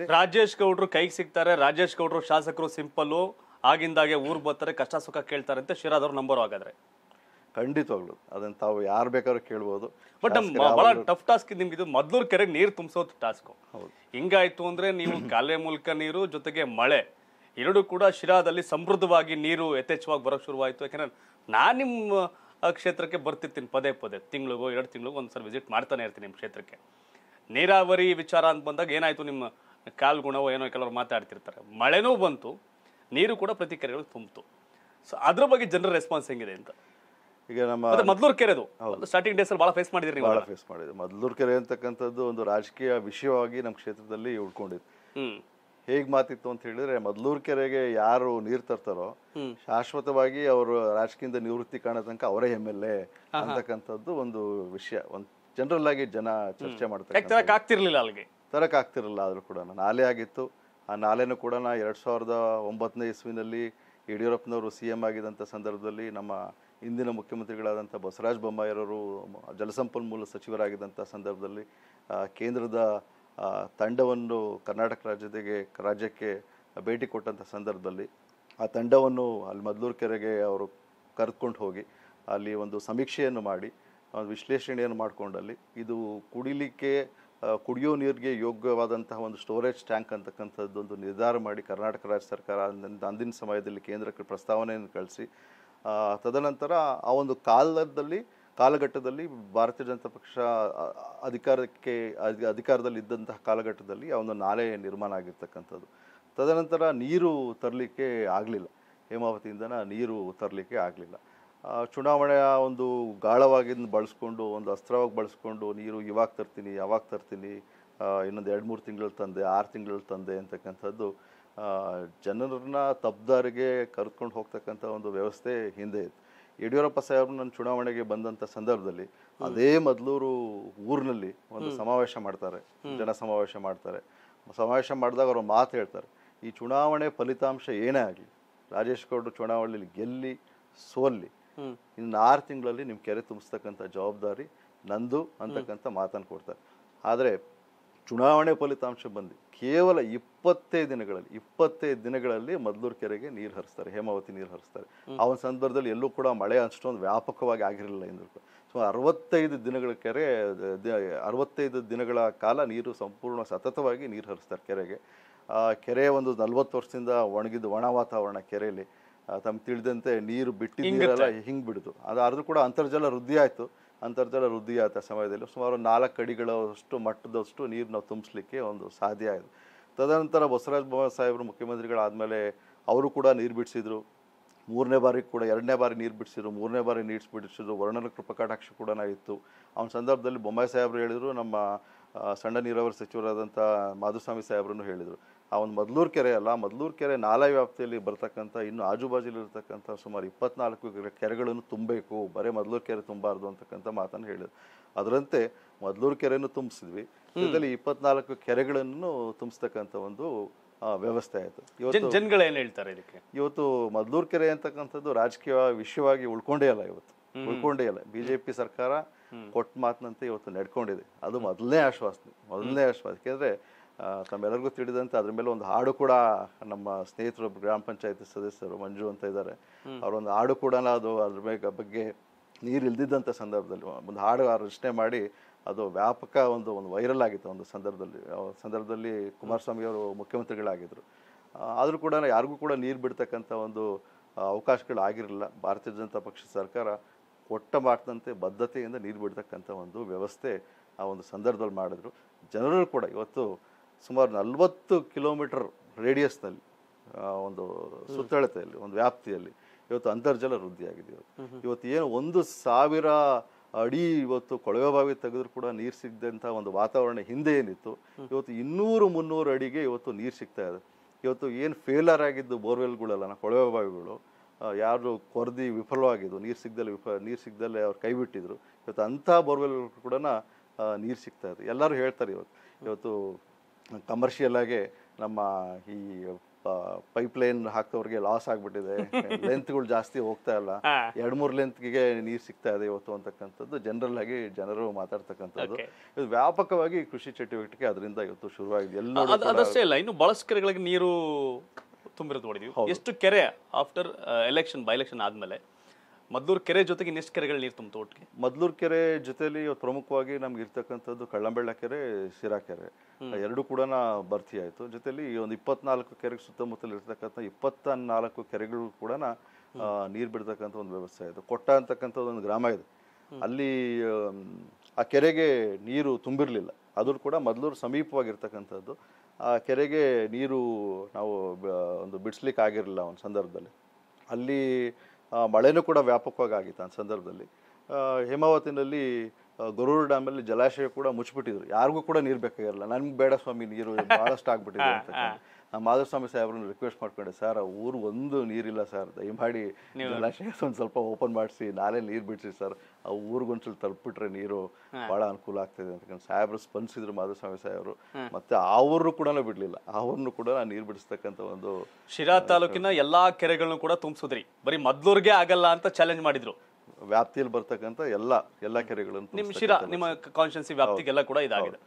ಹೇಳ್ತೀರಿ? ರಾಜೇಶ್ ಗೌಡರು ಕೈಗೆ ಸಿಗ್ತಾರೆ, ರಾಜೇಶ್ ಗೌಡರು ಶಾಸಕರು ಸಿಂಪಲ್ಲು ಆಗಿಂದಾಗೆ ಊರು ಬರ್ತಾರೆ, ಕಷ್ಟ ಸುಖ ಕೇಳ್ತಾರಂತೆ ಶಿರಾದವ್ರ ನಂಬರು ಹಾಗಾದ್ರೆ. ಖಂಡಿತವಾಗ್ಲು ಅದನ್ನು ತಾವು ಯಾರು ಬೇಕಾದ್ರೂ ಕೇಳ್ಬೋದು. ಬಟ್ ಬಹಳ ಟಫ್ ಟಾಸ್ಕ್ ನಿಮ್ಗೆ ಇದು. ಮೊದಲೂರು ಕೆರೆಗೆ ನೀರು ತುಂಬಿಸೋದು ಟಾಸ್ಕು. ಹಿಂಗಾಯ್ತು ಅಂದರೆ ನೀವು ಕಾಲೆ ಮೂಲಕ ನೀರು ಜೊತೆಗೆ ಮಳೆ ಎರಡೂ ಕೂಡ ಶಿರಾದಲ್ಲಿ ಸಮೃದ್ಧವಾಗಿ ನೀರು ಯಥೇಚ್ಛವಾಗಿ ಬರೋಕ್ಕೆ ಶುರುವಾಯಿತು. ಯಾಕೆಂದರೆ ನಾನು ನಿಮ್ಮ ಕ್ಷೇತ್ರಕ್ಕೆ ಬರ್ತಿರ್ತೀನಿ ಪದೇ ಪದೇ, ತಿಂಗಳಿಗೋ ಎರಡು ತಿಂಗಳಿಗೋ ಒಂದು ಸಲ ವಿಸಿಟ್ ಮಾಡ್ತಾನೆ ಇರ್ತೀನಿ ನಿಮ್ಮ ಕ್ಷೇತ್ರಕ್ಕೆ. ನೀರಾವರಿ ವಿಚಾರ ಅಂತ ಬಂದಾಗ ಏನಾಯಿತು, ನಿಮ್ಮ ಕಾಲ್ಗುಣವೋ ಏನೋ ಕೆಲವರು ಮಾತಾಡ್ತಿರ್ತಾರೆ. ಮಳೆನೂ ಬಂತು, ನೀರು ಕೂಡ ಪ್ರತಿ ಕೆರೆಗಳು ತುಂಬಿತು. ಸೊ ಅದ್ರ ಬಗ್ಗೆ ಜನರ ರೆಸ್ಪಾನ್ಸ್ ಹೆಂಗಿದೆ ಅಂತ? ಈಗ ನಮ್ಮ ಮದ್ಲೂರು ಕೆರೆದು ಸ್ಟಾರ್ಟಿಂಗ್ ಡೇಸಲ್ಲಿ ಭಾಳ ಫೇಸ್ ಮಾಡಿದ್ರಿ, ಭಾಳ ಫೇಸ್ ಮಾಡಿದ್ರು. ಮದ್ಲೂರು ಕೆರೆ ಅಂತಕ್ಕಂಥದ್ದು ಒಂದು ರಾಜಕೀಯ ವಿಷಯವಾಗಿ ನಮ್ಮ ಕ್ಷೇತ್ರದಲ್ಲಿ ಉಳ್ಕೊಂಡಿತ್ತು. ಹೇಗೆ ಮಾತಿತ್ತು ಅಂತ ಹೇಳಿದ್ರೆ, ಮದ್ಲೂರು ಕೆರೆಗೆ ಯಾರು ನೀರು ತರ್ತಾರೋ ಶಾಶ್ವತವಾಗಿ ಅವರು ರಾಜಕೀಯದಿಂದ ನಿವೃತ್ತಿ ಕಾಣೋ ತನಕ ಅವರೇ MLA ಅಂತಕ್ಕಂಥದ್ದು ಒಂದು ವಿಷಯ. ಒಂದು ಜನರಲ್ ಆಗಿ ಜನ ಚರ್ಚೆ ಮಾಡ್ತಾರೆ. ತರಕಾಗ್ತಿರ್ಲಿಲ್ಲ, ಅಲ್ಲಿಗೆ ತರಕಾಗ್ತಿರಲಿಲ್ಲ. ಆದರೂ ಕೂಡ ನಾಲೆ ಆಗಿತ್ತು. ಆ ನಾಲೆನೂ ಕೂಡ 2009 ಇಸವಿನಲ್ಲಿ ಯಡಿಯೂರಪ್ಪನವರು CM ಆಗಿದ್ದಂಥ ಸಂದರ್ಭದಲ್ಲಿ ನಮ್ಮ ಇಂದಿನ ಮುಖ್ಯಮಂತ್ರಿಗಳಾದಂಥ ಬಸವರಾಜ ಬೊಮ್ಮಾಯಿರವರು ಜಲಸಂಪನ್ಮೂಲ ಸಚಿವರಾಗಿದ್ದಂಥ ಸಂದರ್ಭದಲ್ಲಿ ಕೇಂದ್ರದ ತಂಡವನ್ನು ಕರ್ನಾಟಕ ರಾಜ್ಯಕ್ಕೆ ಭೇಟಿ ಕೊಟ್ಟಂಥ ಸಂದರ್ಭದಲ್ಲಿ ಆ ತಂಡವನ್ನು ಅಲ್ಲಿ ಮದ್ಲೂರು ಕೆರೆಗೆ ಅವರು ಕರೆದುಕೊಂಡು ಹೋಗಿ ಅಲ್ಲಿ ಒಂದು ಸಮೀಕ್ಷೆಯನ್ನು ಮಾಡಿ ಒಂದು ವಿಶ್ಲೇಷಣೆಯನ್ನು ಮಾಡಿಕೊಂಡಲ್ಲಿ ಇದು ಕುಡಿಲಿಕ್ಕೆ ಕುಡಿಯೋ ನೀರಿಗೆ ಯೋಗ್ಯವಾದಂತಹ ಒಂದು ಸ್ಟೋರೇಜ್ ಟ್ಯಾಂಕ್ ಅಂತಕ್ಕಂಥದ್ದೊಂದು ನಿರ್ಧಾರ ಮಾಡಿ ಕರ್ನಾಟಕ ರಾಜ್ಯ ಸರ್ಕಾರ ಅಂದಿನ ಸಮಯದಲ್ಲಿ ಕೇಂದ್ರಕ್ಕೆ ಪ್ರಸ್ತಾವನೆಯನ್ನು ಕಳಿಸಿ ತದನಂತರ ಆ ಒಂದು ಕಾಲಘಟ್ಟದಲ್ಲಿ ಭಾರತೀಯ ಜನತಾ ಪಕ್ಷ ಅಧಿಕಾರದಲ್ಲಿ ಇದ್ದಂತಹ ಕಾಲಘಟ್ಟದಲ್ಲಿ ಆ ಒಂದು ನಾಲೆ ನಿರ್ಮಾಣ ಆಗಿರ್ತಕ್ಕಂಥದ್ದು. ತದನಂತರ ನೀರು ತರಲಿಕ್ಕೆ ಆಗಲಿಲ್ಲ, ಹೇಮಾವತಿಯಿಂದ ನೀರು ತರಲಿಕ್ಕೆ ಆಗಲಿಲ್ಲ. ಚುನಾವಣೆಯ ಒಂದು ಗಾಳವಾಗಿಂದ ಬಳಸ್ಕೊಂಡು, ಒಂದು ಅಸ್ತ್ರವಾಗಿ ಬಳಸ್ಕೊಂಡು ನೀರು ಇವಾಗ ತರ್ತೀನಿ, ಯಾವಾಗ ತರ್ತೀನಿ, ಇನ್ನೊಂದು 2-3 ತಿಂಗಳಲ್ಲಿ ತಂದೆ, 6 ತಿಂಗಳಲ್ಲಿ ತಂದೆ ಅಂತಕ್ಕಂಥದ್ದು ಜನರನ್ನ ತಪ್ಪದಾರಿಗೆ ಕರೆದುಕೊಂಡು ಹೋಗ್ತಕ್ಕಂಥ ಒಂದು ವ್ಯವಸ್ಥೆ ಹಿಂದೆ ಇತ್ತು. ಯಡಿಯೂರಪ್ಪ ಸಾಹೇಬ್ ನನ್ನ ಚುನಾವಣೆಗೆ ಬಂದಂಥ ಸಂದರ್ಭದಲ್ಲಿ ಅದೇ ಮದ್ಲೂರು ಊರಿನಲ್ಲಿ ಒಂದು ಸಮಾವೇಶ ಮಾಡ್ತಾರೆ, ಜನ ಸಮಾವೇಶ ಮಾಡ್ತಾರೆ. ಸಮಾವೇಶ ಮಾಡಿದಾಗ ಅವರು ಮಾತು ಹೇಳ್ತಾರೆ, ಈ ಚುನಾವಣೆ ಫಲಿತಾಂಶ ಏನೇ ಆಗಲಿ, ರಾಜೇಶ್ ಗೌಡರು ಚುನಾವಣೆಯಲ್ಲಿ ಗೆಲ್ಲಿ ಸೋಲ್ಲಿ, ಇನ್ನು 6 ತಿಂಗಳಲ್ಲಿ ನಿಮ್ಮ ಕೆರೆ ತುಂಬಿಸ್ತಕ್ಕಂಥ ಜವಾಬ್ದಾರಿ ನಂದು ಅಂತಕ್ಕಂಥ ಮಾತನ್ನು ಕೊಡ್ತಾರೆ. ಆದರೆ ಚುನಾವಣೆ ಫಲಿತಾಂಶ ಬಂದು ಕೇವಲ 25 ದಿನಗಳಲ್ಲಿ ಮದ್ಲೂರು ಕೆರೆಗೆ ನೀರು ಹರಿಸ್ತಾರೆ, ಹೇಮಾವತಿ ನೀರು ಹರಿಸ್ತಾರೆ. ಆ ಒಂದು ಸಂದರ್ಭದಲ್ಲಿ ಎಲ್ಲೂ ಕೂಡ ಮಳೆ ಅಷ್ಟೊಂದು ವ್ಯಾಪಕವಾಗಿ ಆಗಿರಲಿಲ್ಲ ಎಂದರು. ಸೊ 65 ದಿನಗಳ ಕಾಲ ನೀರು ಸಂಪೂರ್ಣ ಸತತವಾಗಿ ನೀರು ಹರಿಸ್ತಾರೆ ಕೆರೆಗೆ. ಕೆರೆ ಒಂದು 40 ವರ್ಷದಿಂದ ಒಣಗಿದ್ದು ಒಣ ವಾತಾವರಣ ಕೆರೆಯಲ್ಲಿ ತಮ್ಗೆ ತಿಳಿದಂತೆ ನೀರು ಬಿಟ್ಟಿದ್ದ ನೀರೆಲ್ಲ ಹಿಂಗೆ ಬಿಡ್ತು. ಅದಾದ್ರೂ ಕೂಡ ಅಂತರ್ಜಲ ವೃದ್ಧಿ ಆಯಿತು. ಅಂತರ್ಜಲ ವೃದ್ಧಿ ಆದ ಸಮಯದಲ್ಲಿ ಸುಮಾರು 4 ಅಡಿಗಳಷ್ಟು ಮಟ್ಟದಷ್ಟು ನೀರು ನಾವು ತುಂಬಿಸ್ಲಿಕ್ಕೆ ಒಂದು ಸಾಧ್ಯ ಆಯಿತು. ತದನಂತರ ಬಸವರಾಜ ಬೊಮ್ಮಾಯಿ ಸಾಹೇಬರು ಮುಖ್ಯಮಂತ್ರಿಗಳಾದಮೇಲೆ ಅವರು ಕೂಡ ನೀರು ಬಿಡಿಸಿದರು. 3ನೇ ಬಾರಿ ಕೂಡ 2ನೇ ಬಾರಿ ನೀರು ಬಿಡಿಸಿದ್ರು, 3ನೇ ಬಾರಿ ನೀರು ಬಿಡಿಸಿದ್ರು. ವರ್ಣನ ಕೃಪಕಟಾಕ್ಷ ಕೂಡ ಇತ್ತು. ಅವನ ಸಂದರ್ಭದಲ್ಲಿ ಬೊಮ್ಮಾಯಿ ಸಾಹೇಬರು ಹೇಳಿದರು, ನಮ್ಮ ಸಣ್ಣ ನೀರಾವರಿ ಸಚಿವರಾದಂಥ ಮಾಧುಸ್ವಾಮಿ ಸಾಹೇಬ್ರನ್ನು ಹೇಳಿದರು, ಆ ಒಂದು ಮದ್ಲೂರು ಕೆರೆ ಅಲ್ಲ, ಮದ್ಲೂರು ಕೆರೆ ನಾಲಾ ವ್ಯಾಪ್ತಿಯಲ್ಲಿ ಬರ್ತಕ್ಕಂಥ ಇನ್ನು ಆಜುಬಾಜುಲಿರ್ತಕ್ಕಂಥ ಸುಮಾರು 24 ಕೆರೆಗಳನ್ನು ತುಂಬಬೇಕು, ಬರೀ ಮದ್ಲೂರು ಕೆರೆ ತುಂಬಾರ್ದು ಅಂತಕ್ಕಂಥ ಮಾತನ್ನು ಹೇಳಿದ್ರು. ಅದರಂತೆ ಮದ್ಲೂರು ಕೆರೆಯನ್ನು ತುಂಬಿಸಿದ್ವಿ. ಇದರಲ್ಲಿ 24 ಕೆರೆಗಳನ್ನು ತುಂಬಿಸ್ತಕ್ಕಂಥ ಒಂದು ವ್ಯವಸ್ಥೆ ಆಯಿತು. ಇವತ್ತು ಜನಗಳೇನು ಹೇಳ್ತಾರೆ ಇದಕ್ಕೆ? ಇವತ್ತು ಮದ್ಲೂರು ಕೆರೆ ಅಂತಕ್ಕಂಥದ್ದು ರಾಜಕೀಯ ವಿಷಯವಾಗಿ ಉಳ್ಕೊಂಡೇ ಇಲ್ಲ. BJP ಸರ್ಕಾರ ಕೊಟ್ಟ ಮಾತಿನಂತೆ ಇವತ್ತು ನಡ್ಕೊಂಡಿದೆ. ಅದು ಮೊದಲನೇ ಆಶ್ವಾಸನೆ. ಯಾಕೆಂದರೆ ತಮ್ಮೆಲ್ಲರಿಗೂ ತಿಳಿದಂತೆ ಅದ್ರ ಮೇಲೆ ಒಂದು ಹಾಡು ಕೂಡ ನಮ್ಮ ಸ್ನೇಹಿತರು ಗ್ರಾಮ ಪಂಚಾಯತ್ ಸದಸ್ಯರು ಮಂಜು ಅಂತ ಇದ್ದಾರೆ, ಅವರೊಂದು ಹಾಡು ಕೂಡ ಅದು ಅದ್ರ ಬಗ್ಗೆ ನೀರು ಇಲ್ದಿದ್ದಂಥ ಸಂದರ್ಭದಲ್ಲಿ ಒಂದು ಹಾಡು ರಚನೆ ಮಾಡಿ ಅದು ವ್ಯಾಪಕ ಒಂದು ವೈರಲ್ ಆಗಿತ್ತು. ಒಂದು ಸಂದರ್ಭದಲ್ಲಿ ಕುಮಾರಸ್ವಾಮಿಯವರು ಮುಖ್ಯಮಂತ್ರಿಗಳಾಗಿದ್ದರು. ಆದರೂ ಕೂಡ ಯಾರಿಗೂ ಕೂಡ ನೀರು ಬಿಡ್ತಕ್ಕಂಥ ಒಂದು ಅವಕಾಶಗಳಾಗಿರಲಿಲ್ಲ. ಭಾರತೀಯ ಜನತಾ ಪಕ್ಷ ಸರ್ಕಾರ ಕೊಟ್ಟ ಮಾತಿನಂತೆ ಬದ್ಧತೆಯಿಂದ ನೀರು ಬಿಡ್ತಕ್ಕಂಥ ಒಂದು ವ್ಯವಸ್ಥೆ ಆ ಒಂದು ಸಂದರ್ಭದಲ್ಲಿ ಮಾಡಿದ್ರು. ಜನರು ಕೂಡ ಇವತ್ತು ಸುಮಾರು 40 ಕಿಲೋಮೀಟರ್ ರೇಡಿಯಸ್ನಲ್ಲಿ ಒಂದು ಸುತ್ತಳತೆಯಲ್ಲಿ ಒಂದು ವ್ಯಾಪ್ತಿಯಲ್ಲಿ ಇವತ್ತು ಅಂತರ್ಜಲ ವೃದ್ಧಿಯಾಗಿದೆ. ಇವತ್ತು ಏನು 1,000 ಅಡಿ ಇವತ್ತು ಕೊಳವೆ ಬಾವಿ ತೆಗೆದ್ರೂ ಕೂಡ ನೀರು ಸಿಗದಂಥ ಒಂದು ವಾತಾವರಣ ಹಿಂದೆ ಏನಿತ್ತು, ಇವತ್ತು 200-300 ಅಡಿಗೆ ಇವತ್ತು ನೀರು ಸಿಗ್ತಾ ಇದೆ. ಇವತ್ತು ಏನು ಫೇಲರ್ ಆಗಿದ್ದು ಬೋರ್ವೆಲ್ಗಳೆಲ್ಲ ಕೊಳವೆ ಬಾವಿಗಳು ಯಾರು ಕೊರದಿ ವಿಫಲವಾಗಿದ್ದು, ನೀರು ಸಿಗದಲ್ಲೇ ಅವ್ರು ಕೈ ಬಿಟ್ಟಿದ್ರು. ಇವತ್ತು ಅಂಥ ಬೋರ್ವೆಲ್ಗಳು ಕೂಡ ನೀರು ಸಿಗ್ತಾ ಇದೆ. ಎಲ್ಲರೂ ಹೇಳ್ತಾರೆ ಇವತ್ತು ಕಮರ್ಷಿಯಲ್ ಆಗಿ ನಮ್ಮ ಈ ಪೈಪ್ಲೈನ್ ಹಾಕೋವರಿಗೆ ಲಾಸ್ ಆಗಿಬಿಟ್ಟಿದೆ, ಲೆಂತ್ಗಳು ಜಾಸ್ತಿ ಹೋಗ್ತಾ ಇಲ್ಲ, 2-3 ಲೆಂತ್ಗೆ ನೀರು ಸಿಗ್ತಾ ಇದೆ ಇವತ್ತು ಅಂತಕ್ಕಂಥದ್ದು ಜನರಲ್ ಆಗಿ ಜನರು ಮಾತಾಡ್ತಕ್ಕಂಥದ್ದು. ಇದು ವ್ಯಾಪಕವಾಗಿ ಕೃಷಿ ಚಟುವಟಿಕೆ ಅದರಿಂದ ಇವತ್ತು ಶುರುವಾಗಿದೆ. ಎಲ್ಲರೂ ಅದಷ್ಟೇ ಇಲ್ಲ, ಇನ್ನು ಬಹಳಷ್ಟು ಕೆರೆಗಳಿಗೆ ನೀರು ತುಂಬಿರೋದು ನೋಡಿದ್ವಿ. ಎಷ್ಟು ಕೆರೆ ಆಫ್ಟರ್ ಎಲೆಕ್ಷನ್ ಬೈ ಎಲೆಕ್ಷನ್ ಆದಮೇಲೆ ಮದ್ಲೂರು ಕೆರೆ ಜೊತೆಗೆ ಇನ್ನೆಷ್ಟು ಕೆರೆಗಳು ನೀರು ತುಂಬಿತು? ಒಟ್ಟಿಗೆ ಮದ್ಲೂರು ಕೆರೆ ಜೊತೆಯಲ್ಲಿ ಪ್ರಮುಖವಾಗಿ ನಮ್ಗೆ ಇರ್ತಕ್ಕಂಥದ್ದು ಕಳ್ಳಂಬೆಳ್ಳ ಕೆರೆ, ಸಿರಾ ಕೆರೆ ಎರಡೂ ಕೂಡ ಭರ್ತಿ ಆಯಿತು. ಜೊತೆಯಲ್ಲಿ ಒಂದು 24 ಕೆರೆ ಸುತ್ತಮುತ್ತಲು ಇರ್ತಕ್ಕಂಥ 24 ಕೆರೆಗಳು ಕೂಡ ನೀರು ಬಿಡ್ತಕ್ಕಂಥ ಒಂದು ವ್ಯವಸ್ಥೆ ಆಯಿತು. ಕೊಟ್ಟ ಅಂತಕ್ಕಂಥದ್ದು ಒಂದು ಗ್ರಾಮ ಇದೆ, ಅಲ್ಲಿ ಆ ಕೆರೆಗೆ ನೀರು ತುಂಬಿರಲಿಲ್ಲ. ಅದು ಕೂಡ ಮದ್ಲೂರು ಸಮೀಪವಾಗಿರ್ತಕ್ಕಂಥದ್ದು, ಆ ಕೆರೆಗೆ ನೀರು ನಾವು ಒಂದು ಬಿಡಿಸ್ಲಿಕ್ಕೆ ಆಗಿರಲಿಲ್ಲ ಒಂದು ಸಂದರ್ಭದಲ್ಲಿ. ಅಲ್ಲಿ ಮಳೆನೂ ಕೂಡ ವ್ಯಾಪಕವಾಗಿ ಆಗಿತ್ತು ಆ ಸಂದರ್ಭದಲ್ಲಿ. ಹೇಮಾವತಿನಲ್ಲಿ ಗೊರೂರು ಡ್ಯಾಮಲ್ಲಿ ಜಲಾಶಯ ಕೂಡ ಮುಚ್ಚಿಬಿಟ್ಟಿದ್ರು, ಯಾರಿಗೂ ಕೂಡ ನೀರು ಬೇಕಾಗಿರಲ್ಲ. ನನ್ಗೆ ಬೇಡ ಸ್ವಾಮಿ ನೀರು ಭಾಳಷ್ಟು ಆಗ್ಬಿಟ್ಟಿದೆ ಅಂತ ನಮ್ಮ ಮಾಧುಸ್ವಾಮಿ ಸಾಹೇಬ್ರನ್ನ ರಿಕ್ವೆಸ್ಟ್ ಮಾಡ್ಕೊಂಡೆ, ಸರ್ ಊರು ಒಂದು ನೀರಿಲ್ಲ ಸರ್, ದಯಮಾಡಿ ಜಲಾಶಯ ಒಂದು ಸ್ವಲ್ಪ ಓಪನ್ ಮಾಡಿಸಿ ನಾಳೆ ನೀರು ಬಿಡಿಸಿ ಸರ್, ಆ ಊರಿಗೊಂದ್ಸಲ ತಲುಪಿಟ್ರೆ ನೀರು ಭಾಳ ಅನುಕೂಲ ಆಗ್ತದೆ ಅಂತಕ್ಕಂಥ ಸಾಹೇಬ್ರು ಸ್ಪಂದಿಸಿದ್ರು ಮಾಧುಸ್ವಾಮಿ ಸಾಹೇಬರು. ಮತ್ತೆ ಆ ಊರನ್ನು ಕೂಡ ಬಿಡಲಿಲ್ಲ, ಆ ಊರನ್ನು ಕೂಡ ನೀರು ಬಿಡಿಸ್ತಕ್ಕಂಥ ಒಂದು ಶಿರಾ ತಾಲೂಕಿನ ಎಲ್ಲಾ ಕೆರೆಗಳನ್ನು ಕೂಡ ತುಂಬಿಸಿದ್ರಿ, ಬರೀ ಮದ್ಲೂರಿಗೆ ಆಗಲ್ಲ ಅಂತ ಚಾಲೆಂಜ್ ಮಾಡಿದ್ರು. ವ್ಯಾಪ್ತಿಯಲ್ಲಿ ಬರ್ತಕ್ಕಂಥ ಎಲ್ಲ ಕೆರೆಗಳನ್ನು ನಿಮ್ಮ ಶಿರಾ ನಿಮ್ಮ ಕಾನ್ಸ್ಟಿಟ್ಯೂನ್ಸಿ ವ್ಯಾಪ್ತಿಗೆಲ್ಲ ಕೂಡ ಇದಾಗಿದೆ.